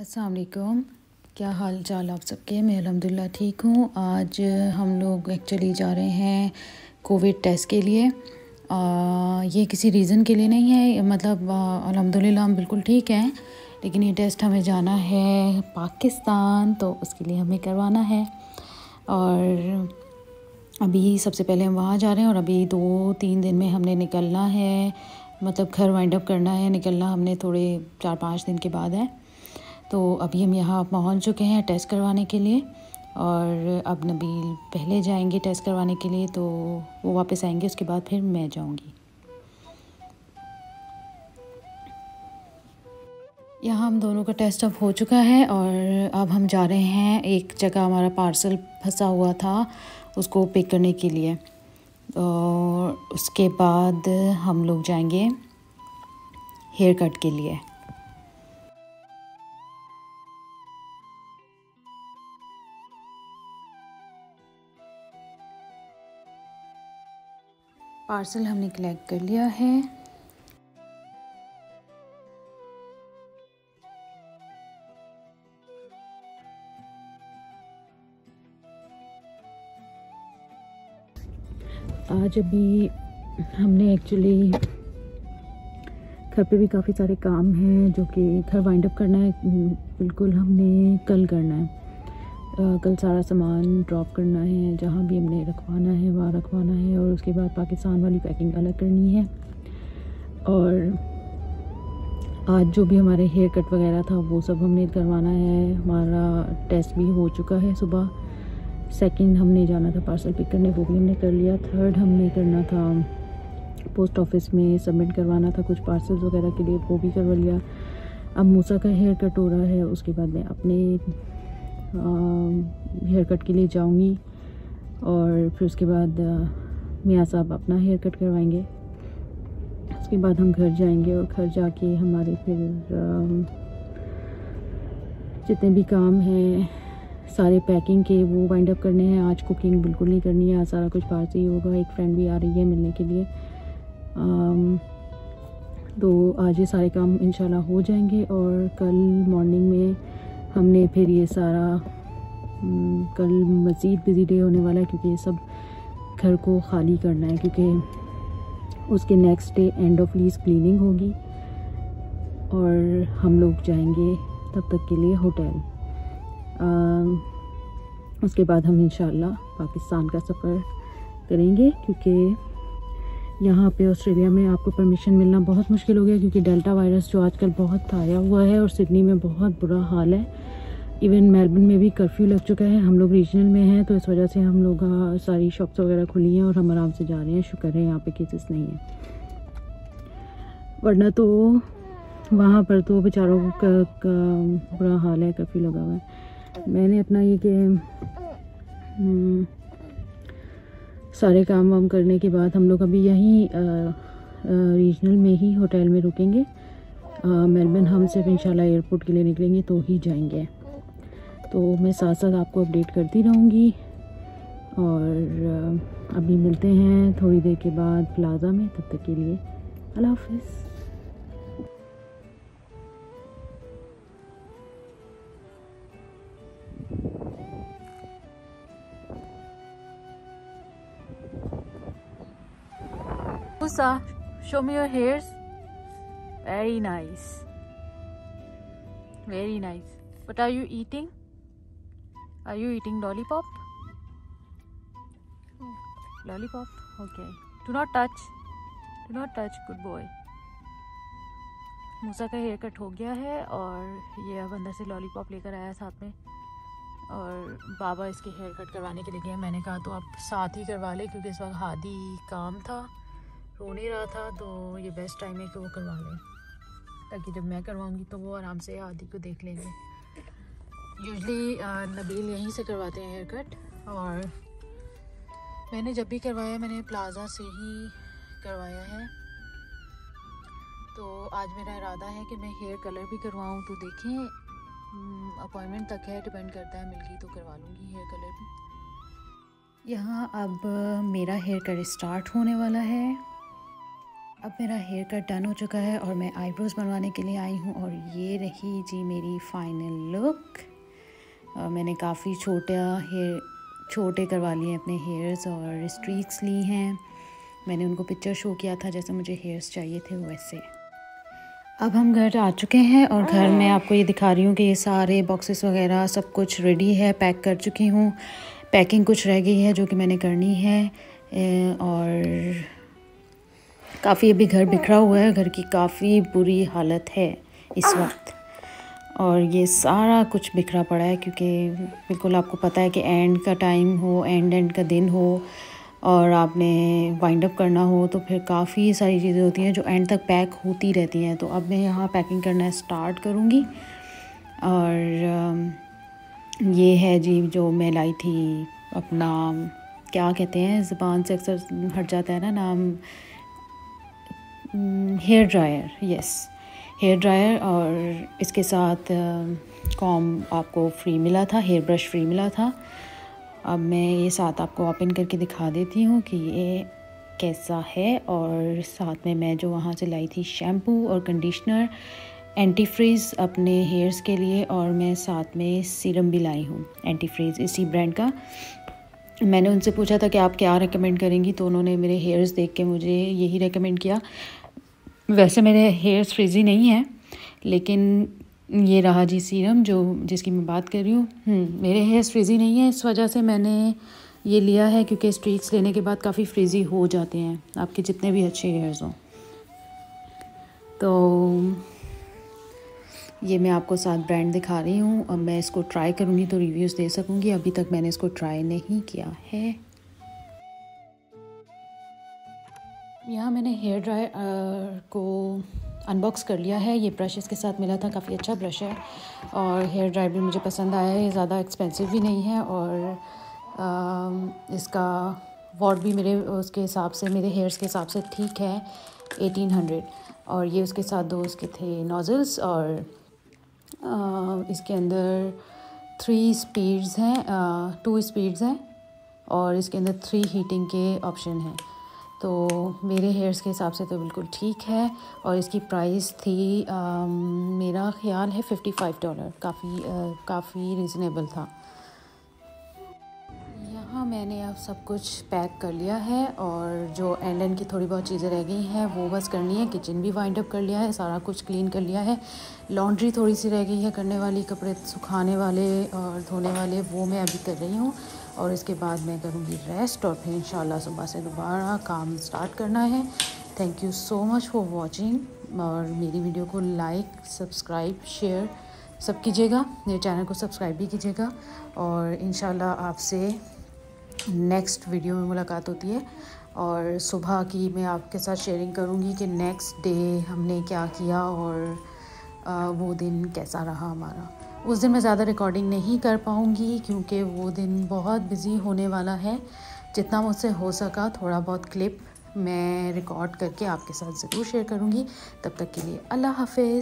अस्सलाम वालेकुम, क्या हाल चाल आप सबके। मैं अल्हम्दुलिल्लाह ठीक हूँ। आज हम लोग एक्चुअली जा रहे हैं कोविड टेस्ट के लिए। ये किसी रीज़न के लिए नहीं है, मतलब अल्हम्दुलिल्लाह हम बिल्कुल ठीक हैं, लेकिन ये टेस्ट हमें जाना है पाकिस्तान, तो उसके लिए हमें करवाना है। और अभी सबसे पहले हम वहाँ जा रहे हैं और अभी 2-3 दिन में हमने निकलना है, मतलब घर वाइंड अप करना है। निकलना हमने थोड़े 4-5 दिन के बाद है। तो अभी हम यहाँ पहुँच चुके हैं टेस्ट करवाने के लिए, और अब नबील पहले जाएंगे टेस्ट करवाने के लिए, तो वो वापस आएंगे, उसके बाद फिर मैं जाऊँगी। यहाँ हम दोनों का टेस्ट अब हो चुका है और अब हम जा रहे हैं। एक जगह हमारा पार्सल फंसा हुआ था, उसको पिक करने के लिए, और उसके बाद हम लोग जाएंगे हेयर कट के लिए। पार्सल हमने कलेक्ट कर लिया है। आज अभी हमने एक्चुअली घर पे भी काफ़ी सारे काम हैं जो कि घर वाइंड अप करना है, बिल्कुल हमने कल करना है। कल सारा सामान ड्रॉप करना है, जहाँ भी हमने रखवाना है वहाँ रखवाना है, और उसके बाद पाकिस्तान वाली पैकिंग अलग करनी है। और आज जो भी हमारे हेयर कट वगैरह था वो सब हमने करवाना है। हमारा टेस्ट भी हो चुका है सुबह। सेकंड हमने जाना था पार्सल पिक करने, वो भी हमने कर लिया। थर्ड हमने करना था पोस्ट ऑफिस में सबमिट करवाना था कुछ पार्सल वगैरह के लिए, वो भी करवा लिया। अब मूसा का हेयर कट हो रहा है, उसके बाद मैं अपने हेयर कट के लिए जाऊंगी, और फिर उसके बाद मियाँ साहब अपना हेयर कट करवाएंगे। उसके बाद हम घर जाएंगे, और घर जाके हमारे फिर जितने भी काम हैं सारे पैकिंग के वो वाइंड अप करने हैं। आज कुकिंग बिल्कुल नहीं करनी है, आज सारा कुछ बाहर से ही होगा। एक फ्रेंड भी आ रही है मिलने के लिए, तो आज ये सारे काम इंशाल्लाह हो जाएंगे। और कल मॉर्निंग में हमने फिर ये सारा, कल मज़ीद बिजी डे होने वाला है, क्योंकि ये सब घर को खाली करना है, क्योंकि उसके next day end of lease cleaning होगी और हम लोग जाएंगे तब तक के लिए होटल। उसके बाद हम इंशाल्लाह पाकिस्तान का सफ़र करेंगे, क्योंकि यहाँ पे ऑस्ट्रेलिया में आपको परमिशन मिलना बहुत मुश्किल हो गया, क्योंकि डेल्टा वायरस जो आजकल बहुत आया हुआ है, और सिडनी में बहुत बुरा हाल है। इवन मेलबर्न में भी कर्फ्यू लग चुका है। हम लोग रीजनल में हैं, तो इस वजह से हम लोग सारी शॉप्स वगैरह खुली हैं और हम आराम से जा रहे हैं। शुक्र है यहाँ पे केसेस नहीं है, वरना तो वहाँ पर तो बेचारों का बुरा हाल है, कर्फ्यू लगा हुआ है। मैंने अपना ये कि सारे काम वाम करने के बाद हम लोग अभी यहीं रीजनल में ही होटल में रुकेंगे। मेलबर्न हम सिर्फ इंशाल्लाह एयरपोर्ट के लिए निकलेंगे तो ही जाएंगे, तो मैं साथ साथ आपको अपडेट करती रहूँगी। और अभी मिलते हैं थोड़ी देर के बाद प्लाजा में, तब तक के लिए अल्लाह हाफ़िज़। Musa, show me your hairs. Very nice. Very nice. What are you eating? Are you eating lollipop? Lollipop? Okay. Do not touch. Do not touch. Good boy. मूसा का हेयर कट हो गया है, और ये अब अंदर से लॉलीपॉप लेकर आया साथ में, और बाबा इसके हेयर कट करवाने के लिए गए। मैंने कहा तो आप साथ ही करवा ले, क्योंकि इस वक्त हादी काम था, रो नहीं रहा था, तो ये बेस्ट टाइम है कि वो करवा लें, ताकि जब मैं करवाऊंगी तो वो आराम से हादी को देख लेंगे। यूजली नबील यहीं से करवाते हैं हेयर कट, और मैंने जब भी करवाया मैंने प्लाजा से ही करवाया है। तो आज मेरा इरादा है कि मैं हेयर कलर भी करवाऊं, तो देखें अपॉइंटमेंट तक है, डिपेंड करता है, मिल गई तो करवा लूँगी हेयर कलर भी। यहाँ अब मेरा हेयर कट स्टार्ट होने वाला है। अब मेरा हेयर कट डन हो चुका है और मैं आईब्रोज़ बनवाने के लिए आई हूँ और ये रही जी मेरी फाइनल लुक। और मैंने काफ़ी छोटे करवा लिए अपने हेयर्स और स्ट्रीक्स ली हैं। मैंने उनको पिक्चर शो किया था जैसे मुझे हेयर्स चाहिए थे वैसे। अब हम घर आ चुके हैं और घर में आपको ये दिखा रही हूँ कि ये सारे बॉक्सेस वगैरह सब कुछ रेडी है, पैक कर चुकी हूँ। पैकिंग कुछ रह गई है जो कि मैंने करनी है और काफ़ी अभी घर बिखरा हुआ है, घर की काफ़ी बुरी हालत है इस वक्त और ये सारा कुछ बिखरा पड़ा है क्योंकि बिल्कुल आपको पता है कि एंड का टाइम हो, एंड का दिन हो और आपने वाइंड अप करना हो तो फिर काफ़ी सारी चीज़ें होती हैं जो एंड तक पैक होती रहती हैं। तो अब मैं यहाँ पैकिंग करना स्टार्ट करूँगी। और ये है जी जो मैं लाई थी अपना, क्या कहते हैं, ज़बान से अक्सर हट जाता है ना नाम, hair dryer. Yes, hair dryer. और इसके साथ कॉम आपको फ्री मिला था, हेयर ब्रश फ्री मिला था। अब मैं ये साथ आपको ओपन करके दिखा देती हूँ कि ये कैसा है। और साथ में मैं जो वहाँ से लाई थी शैम्पू और कंडीशनर, एंटी फ्रीज़ अपने हेयर्स के लिए, और मैं साथ में सीरम भी लाई हूँ एंटी फ्रीज़ इसी ब्रांड का। मैंने उनसे पूछा था कि आप क्या रेकमेंड करेंगी तो उन्होंने मेरे हेयर्स देख के मुझे यही रेकमेंड किया। वैसे मेरे हेयर्स फ्रीजी नहीं हैं लेकिन ये रहा जी सीरम जिसकी मैं बात कर रही हूँ। मेरे हेयर्स फ्रीजी नहीं है, इस वजह से मैंने ये लिया है क्योंकि स्ट्रीक्स लेने के बाद काफ़ी फ्रीजी हो जाते हैं आपके जितने भी अच्छे हेयर्स हों। तो ये मैं आपको साथ ब्रांड दिखा रही हूँ। अब मैं इसको ट्राई करूँगी तो रिव्यूज़ दे सकूँगी, अभी तक मैंने इसको ट्राई नहीं किया है। यहाँ मैंने हेयर ड्रायर को अनबॉक्स कर लिया है। ये ब्रश इसके साथ मिला था, काफ़ी अच्छा ब्रश है और हेयर ड्रायर भी मुझे पसंद आया है। ज़्यादा एक्सपेंसिव भी नहीं है और इसका वॉट भी मेरे उसके हिसाब से, मेरे हेयर्स के हिसाब से ठीक है, 1800। और ये उसके साथ दो उसके थे नोजल्स और इसके अंदर 3 स्पीड्स हैं, 2 स्पीड्स हैं और इसके अंदर 3 हीटिंग के ऑप्शन हैं। तो मेरे हेयर्स के हिसाब से तो बिल्कुल ठीक है। और इसकी प्राइस थी मेरा ख्याल है $55। काफ़ी रीज़नेबल था। यहाँ मैंने अब सब कुछ पैक कर लिया है और जो एंड की थोड़ी बहुत चीज़ें रह गई हैं वो बस करनी है। किचन भी वाइंड अप कर लिया है, सारा कुछ क्लीन कर लिया है। लॉन्ड्री थोड़ी सी रह गई है करने वाली, कपड़े सुखाने वाले और धोने वाले, वो मैं अभी कर रही हूँ। और इसके बाद मैं करूँगी रेस्ट और फिर इंशाल्लाह सुबह से दोबारा काम स्टार्ट करना है। Thank you so much for watching. और मेरी वीडियो को लाइक, सब्सक्राइब, शेयर सब कीजिएगा। मेरे चैनल को सब्सक्राइब भी कीजिएगा। और इंशाल्लाह आपसे नेक्स्ट वीडियो में मुलाकात होती है। और सुबह की मैं आपके साथ शेयरिंग करूँगी कि नेक्स्ट डे हमने क्या किया और वो दिन कैसा रहा हमारा। उस दिन मैं ज़्यादा रिकॉर्डिंग नहीं कर पाऊँगी क्योंकि वो दिन बहुत बिज़ी होने वाला है। जितना मुझसे हो सका थोड़ा बहुत क्लिप मैं रिकॉर्ड करके आपके साथ ज़रूर शेयर करूँगी। तब तक के लिए अल्लाह हाफ़िज़।